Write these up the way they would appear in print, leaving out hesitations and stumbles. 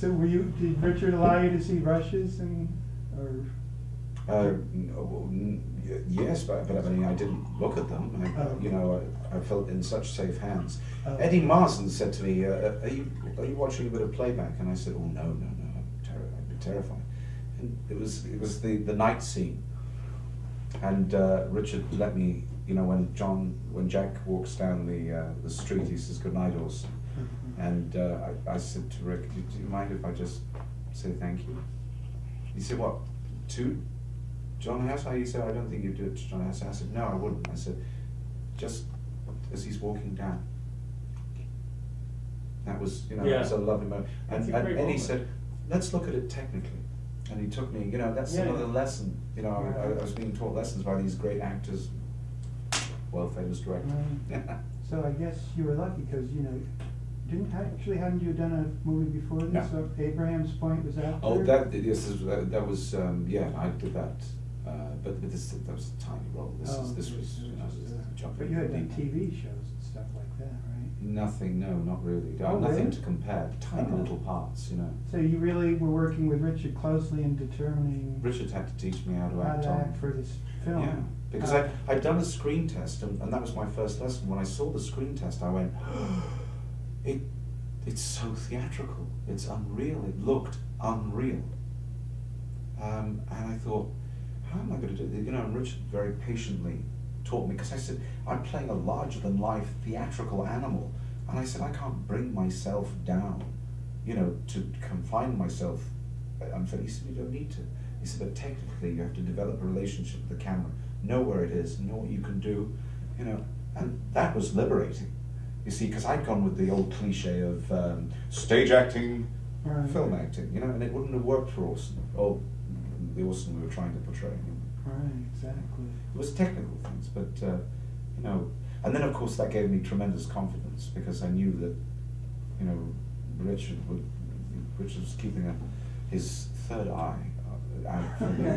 So were you, did Richard allow you to see rushes and, or? Yes, but I mean, I didn't look at them. You know, I felt in such safe hands. Eddie Marsan said to me, "Are you watching a bit of playback?" And I said, "Oh no, no, no, I'm terrified." And it was the night scene, and Richard let me. You know, when Jack walks down the street, he says, "Good night, Orson." And I said to Rick, "Do you mind if I just say thank you?" He said, "What to?" John Hassel, he said, "I don't think you'd do it to John Hassel." I said, "No, I wouldn't." I said, "Just as he's walking down." That was, you know, yeah. It was a lovely moment. And he said, "Let's look at it technically." And he took me, you know, that's another lesson. You know, yeah. I was being taught lessons by these great actors, world-famous directors. So I guess you were lucky because, you know, hadn't you done a movie before this? No. Abraham's Point was after? Oh, that was, yeah, I did that. But that was a tiny role. But you had done TV shows and stuff like that, right? Nothing, no, not really. Nothing to compare. Tiny little parts, you know. So you really were working with Richard closely in determining. Richard had to teach me how to act for this film. Yeah, because I'd done a screen test, and that was my first lesson. When I saw the screen test, I went, it's so theatrical. It's unreal. It looked unreal. And I thought, how am I going to do this? You know, and Richard very patiently taught me, because I said, I'm playing a larger-than-life theatrical animal. And I said, I can't bring myself down, you know, to confine myself. He said, you don't need to. He said, but technically, you have to develop a relationship with the camera, know where it is, know what you can do, you know. And that was liberating, you see, because I'd gone with the old cliche of stage acting, film acting, you know, and it wouldn't have worked for Orson, or the Orson we were trying to portray. Right, exactly. It was technical things, but, you know, and then, of course, that gave me tremendous confidence, because I knew that, you know, Richard was keeping his third eye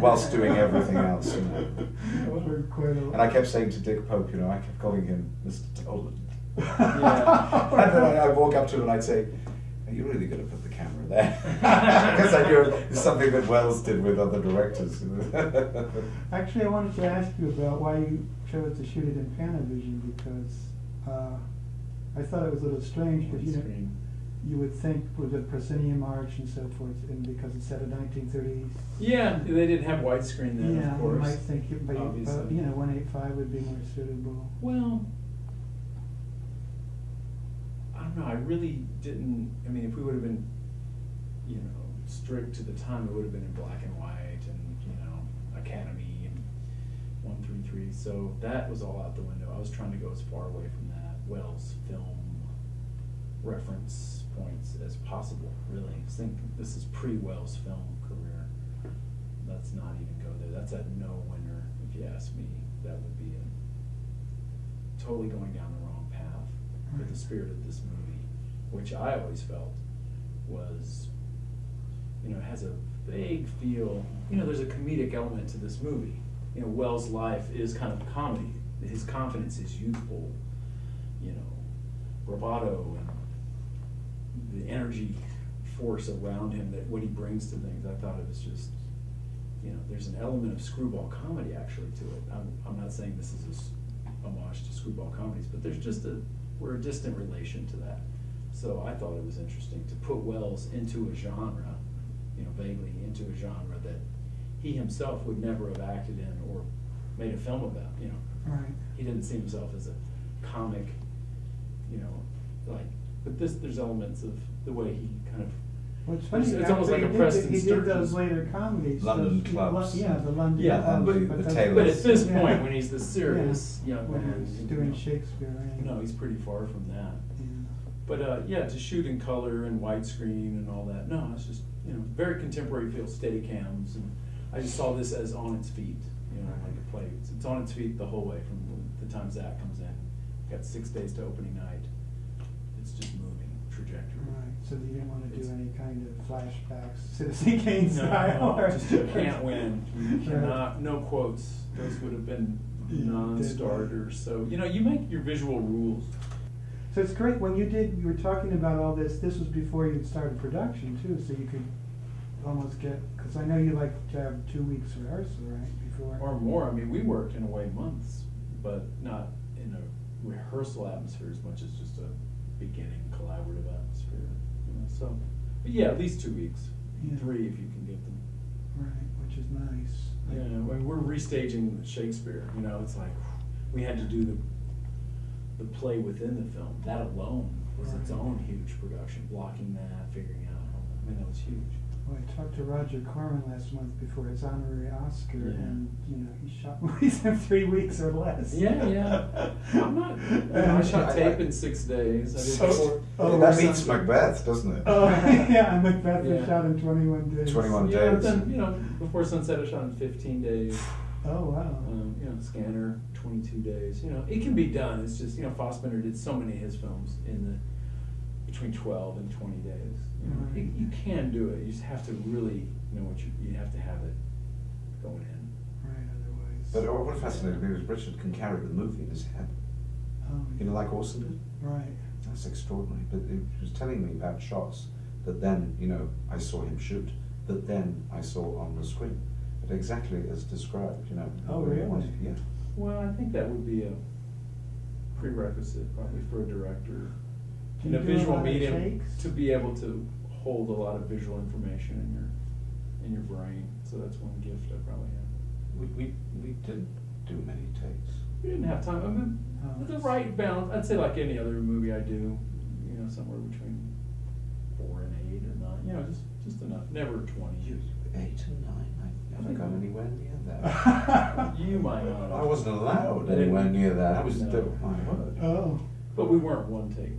whilst doing everything else, you know. And I kept saying to Dick Pope, you know, I kept calling him Mr. Toland. Yeah. And then I'd walk up to him and I'd say, "Are you really going to put the camera there?" Because I knew it was something that Wells did with other directors. Actually, I wanted to ask you about why you chose to shoot it in Panavision, because I thought it was a little strange because you would think with the proscenium arch and so forth, and because it's set in 1930s. Yeah, they didn't have widescreen then, of course. Yeah, you might think, but you know, 1.85 would be more suitable. Well, I don't know, I really didn't, I mean, if we would have been, you know, strict to the time, it would have been in black and white and, you know, Academy and 133, so that was all out the window. I was trying to go as far away from that Wells film reference points as possible, really. I think this is pre-Wells film career. Let's not even go there. That's a no-winner, if you ask me. That would be a, totally going down the wrong path. But the spirit of this movie, which I always felt was, you know, has a vague feel, you know, there's a comedic element to this movie. You know, Wells' life is kind of comedy. His confidence is youthful, you know, bravado and the energy force around him, that what he brings to things. I thought it was just, you know, there's an element of screwball comedy actually to it. I'm not saying this is a homage to screwball comedies, but there's just we're a distant relation to that. So I thought it was interesting to put Wells into a genre, you know, vaguely into a genre that he himself would never have acted in or made a film about, you know. Right. He didn't see himself as a comic, you know, like, but this, there's elements of the way he kind of, it's almost like a Preston Sturges. He did those later comedies. London Clubs. Yeah, the London Clubs. But at this point, when he's the serious young man. He's doing Shakespeare. Right? No, he's pretty far from that. Yeah. But yeah, to shoot in color and widescreen and all that, no, it's just, you know, very contemporary feel, Steadicams. And I just saw this as on its feet, you know, like a play. It's on its feet the whole way from the time Zac comes in. We've got 6 days to opening night. It's just moving trajectory. Right, so you didn't want to do any kind of flashbacks, Citizen Kane style? No, just you can't win. You cannot, no quotes. Those would have been non-starters. So, you know, you make your visual rules. So it's great when you did. You were talking about all this. This was before you started production too, so you could almost get. Because I know you like to have 2 weeks rehearsal, right? Before or more. I mean, we worked in a way months, but not in a rehearsal atmosphere as much as just a beginning collaborative atmosphere. You know, so, but yeah, at least 2 weeks, yeah. 3 if you can get them. Right, which is nice. Yeah, I mean, we're restaging Shakespeare. You know, it's like we had to do the play within the film. That alone was its own huge production, blocking that, figuring out. I mean, that was huge. Well, I talked to Roger Corman last month before his honorary Oscar, and you know he shot movies in 3 weeks or less. Yeah, yeah. I'm not. I shot tape in 6 days. That means Macbeth, doesn't it? Oh, yeah, Macbeth was shot in 21 days. 21 days. Yeah, but then you know, Before Sunset, I shot in 15 days. Oh wow. You know, Scanner, 22 days. You know, it can be done. It's just you know, Fassbinder did so many of his films in the. Between 12 and 20 days. You know, you can do it. You just have to really know what you have to have it going in. Right, otherwise. But what fascinated me was Richard can carry the movie in his head. Oh, you know, like Orson did. Right. That's extraordinary. But he was telling me about shots that then, you know, I saw him shoot, that then I saw on the screen. But exactly as described, you know. Oh, really? Yeah. Well, I think that would be a prerequisite probably for a director. In a visual medium, to be able to hold a lot of visual information in your brain, so that's one gift I probably have. We didn't do many takes. We didn't have time. I mean, the right balance. I'd say like any other movie I do, you know, somewhere between 4 and 8 or 9. You know, just enough. Never 20. 8 and 9. I haven't got anywhere near that. You might not. I wasn't allowed anywhere near that. I was still my word. Oh, but we weren't one take.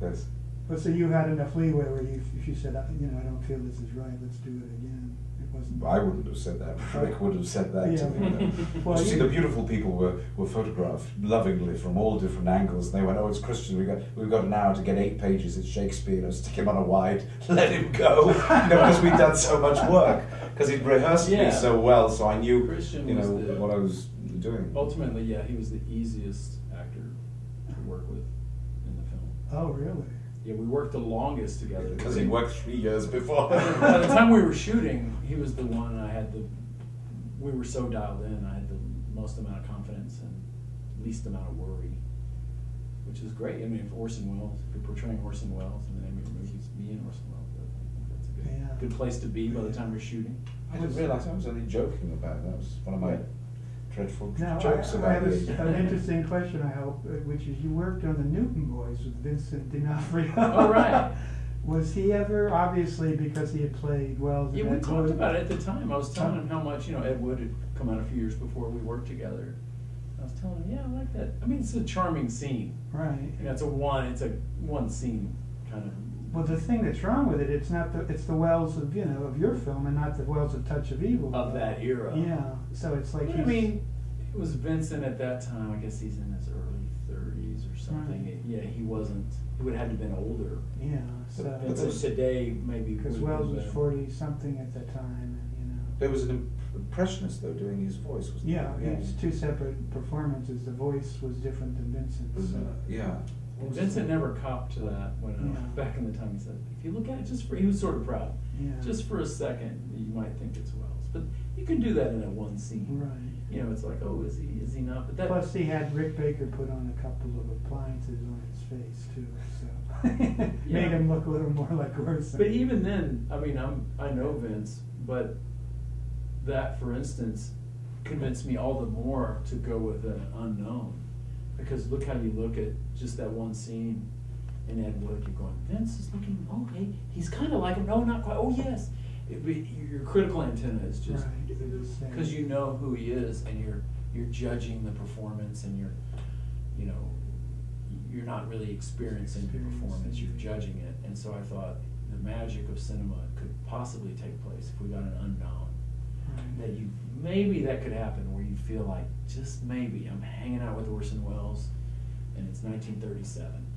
Yes. But so you had enough leeway where you, if you said, you know, I don't feel this is right, let's do it again. It wasn't. I wouldn't have said that. Rick would have said that to me. Well, you see, the beautiful people were photographed lovingly from all different angles. And they went, oh, it's Christian. We've got an hour to get 8 pages. It's Shakespeare. I'll stick him on a wide. Let him go. You know, because we'd done so much work. Because he'd rehearsed me so well, so I knew, Christian, you know, what I was doing. Ultimately, yeah, he was the easiest actor to work with. Oh, really? Yeah, we worked the longest together. Because he worked 3 years before. By the time we were shooting, he was the one we were so dialed in, I had the most amount of confidence and least amount of worry, which is great. I mean, if Orson Welles, if you're portraying Orson Welles in the name of your movies, Me and Orson Welles, I think that's a good place to be by the time you're shooting. I didn't realize I was only joking about that. That was one of my... dreadful jokes about this. An interesting question, I hope, which is you worked on the Newton Boys with Vincent D'Onofrio. Oh, right. Was he ever, obviously, because he had played Wells? Yeah, we talked about it at the time. I was telling him how much, you know, Ed Wood had come out a few years before we worked together. I was telling him, yeah, I like that. I mean, it's a charming scene. Right. You know, it's a one scene kind of. Well, the thing that's wrong with it, it's the Wells of, you know, of your film and not the Wells of Touch of Evil. Of that era. Yeah. So it's like I mean, it was Vincent at that time. I guess he's in his early 30s or something. Right. He wasn't. He would have had to have been older. Yeah. So Vincent today maybe because Wells was 40-something at that time, and you know. There was an impressionist though doing his voice, wasn't there? Yeah. It was 2 separate performances. The voice was different than Vincent's. So. Yeah. And Vincent never copped to that when back in the time he said, if you look at it he was sort of proud. Yeah. Just for a second, you might think it's Wells, but you can do that in that one scene. Right. You know, it's like, oh, is he not? But that, plus, he had Rick Baker put on a couple of appliances on his face too, so made him look a little more like Orson. But even then, I mean, I know Vince, but that, for instance, convinced me all the more to go with an unknown. Because look how you look at just that one scene in Ed Wood. You're going, Vince is looking, okay, he's kind of like him. No, not quite. Oh, yes. Your critical antenna is just, because you know who he is, and you're judging the performance, and you're not really experiencing the performance. You're judging it. And so I thought the magic of cinema could possibly take place if we got an unknown. Right. That you maybe that could happen where you feel like just maybe I'm hanging out with Orson Welles and it's 1937